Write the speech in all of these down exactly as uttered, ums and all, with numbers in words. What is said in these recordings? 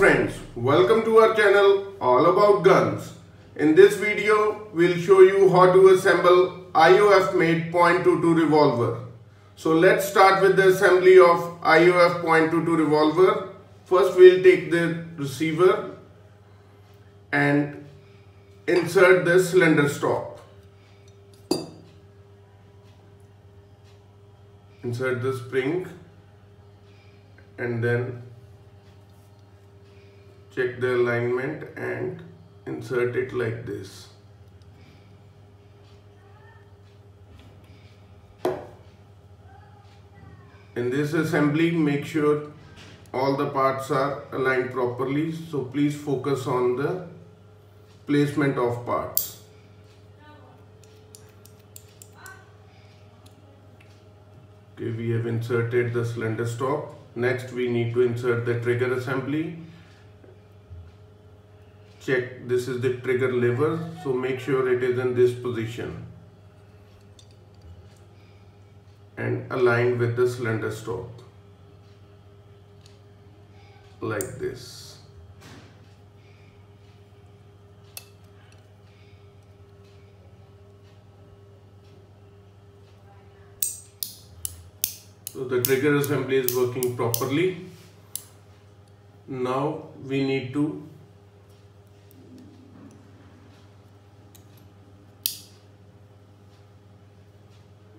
friends, welcome to our channel All About Guns. In this video, we'll show you how to assemble I O F made point two two revolver. So let's start with the assembly of I O F point two two revolver. First we'll take the receiver and insert the cylinder stop. Insert the spring and then check the alignment and insert it like this. In this assembly, make sure all the parts are aligned properly, so please focus on the placement of parts. Okay, we have inserted the cylinder stop. Next we need to insert the trigger assembly. Check, this is the trigger lever, so make sure it is in this position and aligned with the cylinder stop like this. So the trigger assembly is working properly. Now we need to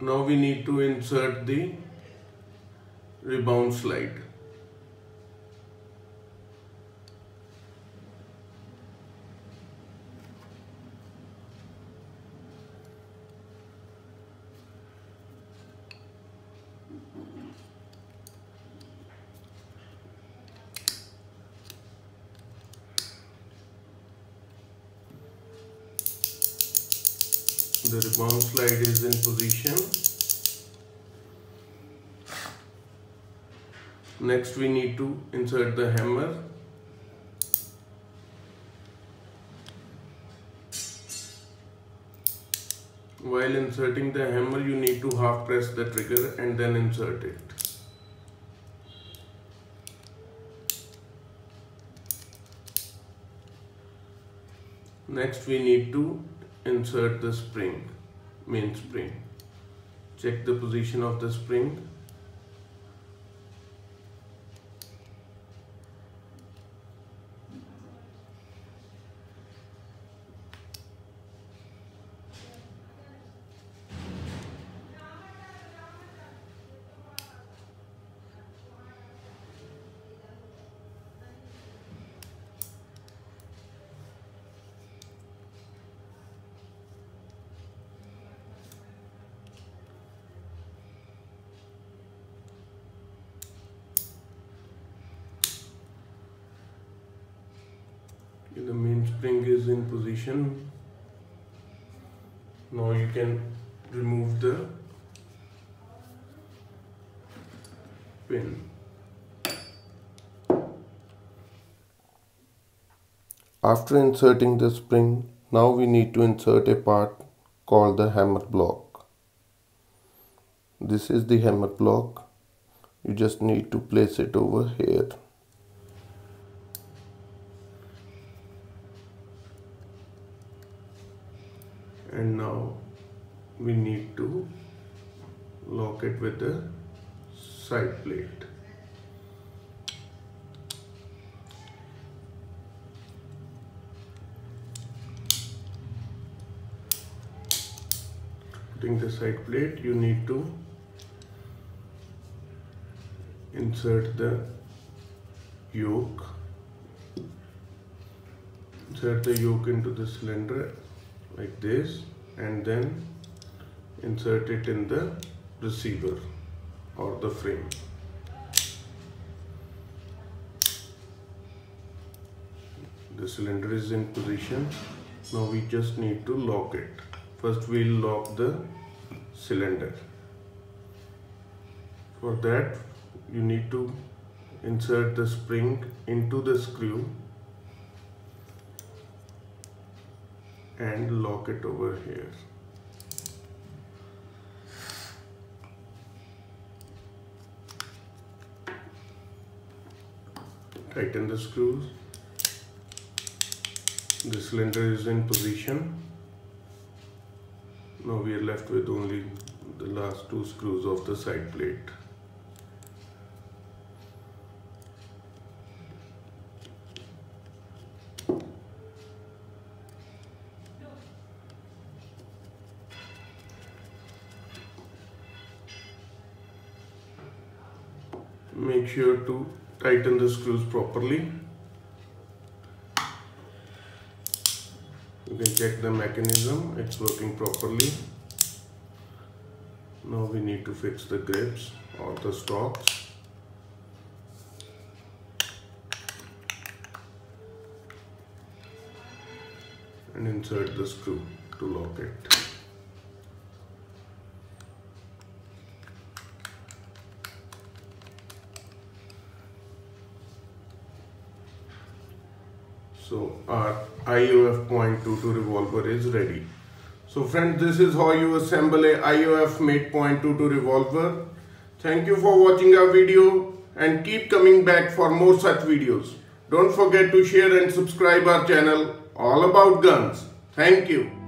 Now we need to insert the rebound slide. The rebound slide is in position. Next we need to insert the hammer. While inserting the hammer, you need to half press the trigger and then insert it. Next we need to insert the spring, main spring. Check the position of the spring. The main spring is in position. Now you can remove the pin. After inserting the spring, now we need to insert a part called the hammer block. This is the hammer block. You just need to place it over here. And now we need to lock it with the side plate. Putting the side plate, you need to insert the yoke. Insert the yoke into the cylinder like this and then insert it in the receiver or the frame. The cylinder is in position. Now we just need to lock it. First we'll lock the cylinder. For that you need to insert the spring into the screw and lock it over here. tighten the screws. The cylinder is in position. Now we are left with only the last two screws of the side plate. Make sure to tighten the screws properly. You can check the mechanism, it's working properly. Now we need to fix the grips or the stocks. And insert the screw to lock it. So our I O F point two two revolver is ready. So friends, this is how you assemble a I O F mate point two two revolver. Thank you for watching our video and keep coming back for more such videos. Don't forget to share and subscribe our channel All About Guns. Thank you.